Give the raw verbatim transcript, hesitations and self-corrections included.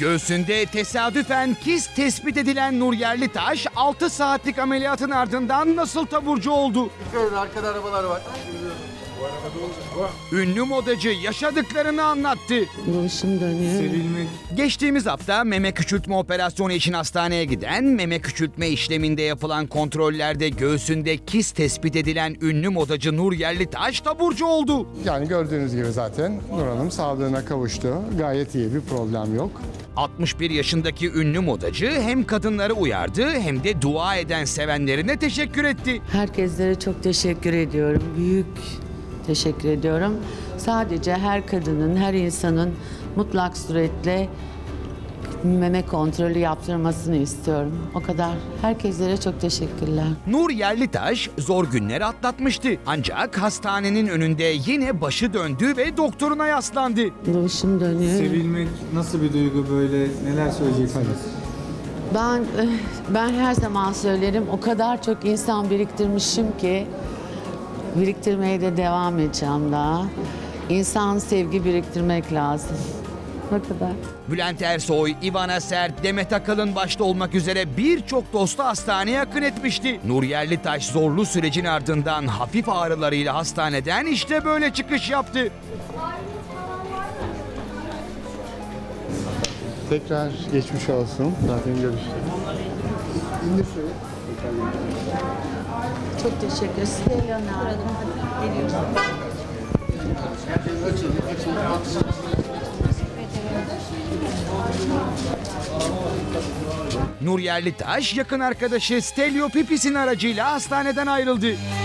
Göğsünde tesadüfen kist tespit edilen Nur Yerlitaş altı saatlik ameliyatın ardından nasıl taburcu oldu? Şöyle arkada arabalar var. Ünlü modacı yaşadıklarını anlattı. Başım dönüyor. Serilmek. Geçtiğimiz hafta meme küçültme operasyonu için hastaneye giden, meme küçültme işleminde yapılan kontrollerde göğsünde kist tespit edilen ünlü modacı Nur Yerlitaş taburcu oldu. Yani gördüğünüz gibi zaten Nur Hanım sağlığına kavuştu. Gayet iyi, bir problem yok. altmış bir yaşındaki ünlü modacı hem kadınları uyardı hem de dua eden sevenlerine teşekkür etti. Herkeslere çok teşekkür ediyorum. Büyük teşekkür ediyorum. Sadece her kadının, her insanın mutlak suretle meme kontrolü yaptırmasını istiyorum. O kadar. Herkeslere çok teşekkürler. Nur Yerlitaş zor günleri atlatmıştı. Ancak hastanenin önünde yine başı döndü ve doktoruna yaslandı. Başım dönüyor. Sevilmek nasıl bir duygu böyle? Neler söyleyeceksiniz? Ben, ben her zaman söylerim. O kadar çok insan biriktirmişim ki biriktirmeye de devam edeceğim daha. İnsan sevgi biriktirmek lazım. Ne kadar? Bülent Ersoy, Ivana Sert, Demet Akalın başta olmak üzere birçok dostu hastaneye akın etmişti. Nur Yerlitaş zorlu sürecin ardından hafif ağrılarıyla hastaneden işte böyle çıkış yaptı. Tekrar geçmiş olsun. Zaten görüşürüz. İndir şöyle. Çok teşekkür ederim. Geliyorum. Nur Yerlitaş yakın arkadaşı Stelio Pipis'in aracıyla hastaneden ayrıldı.